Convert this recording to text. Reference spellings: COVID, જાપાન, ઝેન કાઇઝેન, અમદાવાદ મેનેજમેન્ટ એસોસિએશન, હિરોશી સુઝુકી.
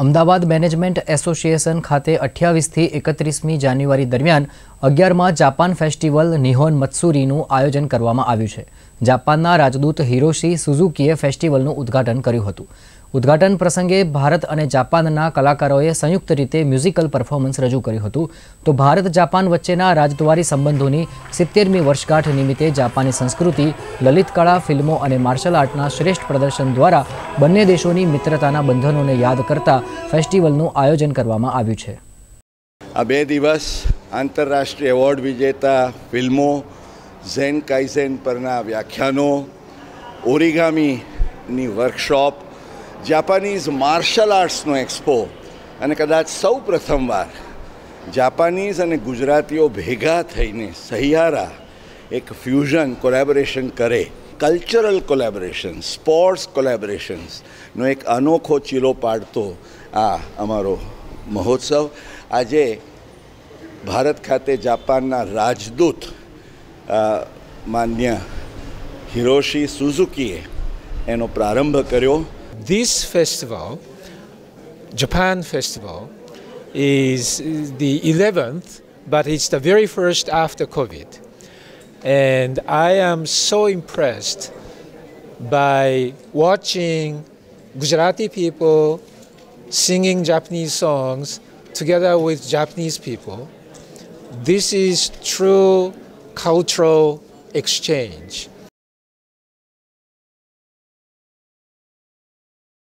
અમદાવાદ મેનેજમેન્ટ એસોસિએશન ખાતે 28 થી 31મી જાન્યુઆરી દરમિયાન 11માં જાપાન ફેસ્ટિવલ નિહોન મત્સુરીનું આયોજન કરવામાં આવ્યું છે। જાપાનના રાજદૂત હિરોશી સુઝુકીએ ફેસ્ટિવલનું ઉદ્ઘાટન કર્યું હતું। ઉદ્ઘાટન પ્રસંગે ભારત અને જાપાનના કલાકારોએ સંયુક્ત રીતે મ્યુઝિકલ પરફોર્મન્સ રજૂ કર્યું હતું। તો ભારત જાપાન વચ્ચેના રાજદ્વારી સંબંધોની 70મી વર્ષગાંઠ નિમિત્તે જાપાની સંસ્કૃતિ, લલિતકળા, ફિલ્મો અને માર્શલ આર્ટના શ્રેષ્ઠ પ્રદર્શન દ્વારા બંને દેશોની મિત્રતાના બંધનોને યાદ કરતા ફેસ્ટિવલનું આયોજન કરવામાં આવ્યું છે। આ બે દિવસ આંતરરાષ્ટ્રીય એવોર્ડ વિજેતા ફિલ્મો, ઝેન કાઇઝેન પરના વ્યાખ્યાનો, ઓરિગામીની વર્કશોપ, જાપાનીઝ માર્શલ આર્ટ્સનો એક્સપો અને કદાચ સૌ પ્રથમવાર જાપાનીઝ અને ગુજરાતીઓ ભેગા થઈને સહિયારા એક ફ્યુઝન કોલેબોરેશન કરે। કલ્ચરલ કોલેબોરેશન, સ્પોર્ટ્સ કોલેબોરેશન્સનો એક અનોખો ચીલો પાડતો આ અમારો મહોત્સવ આજે ભારત ખાતે જાપાનના રાજદૂત માન્ય હિરોશી સુઝુકીએ એનો પ્રારંભ કર્યો। This festival, Japan Festival, is the 11th, but it's the very first after COVID. And I am so impressed by watching Gujarati people singing Japanese songs together with Japanese people. This is true cultural exchange.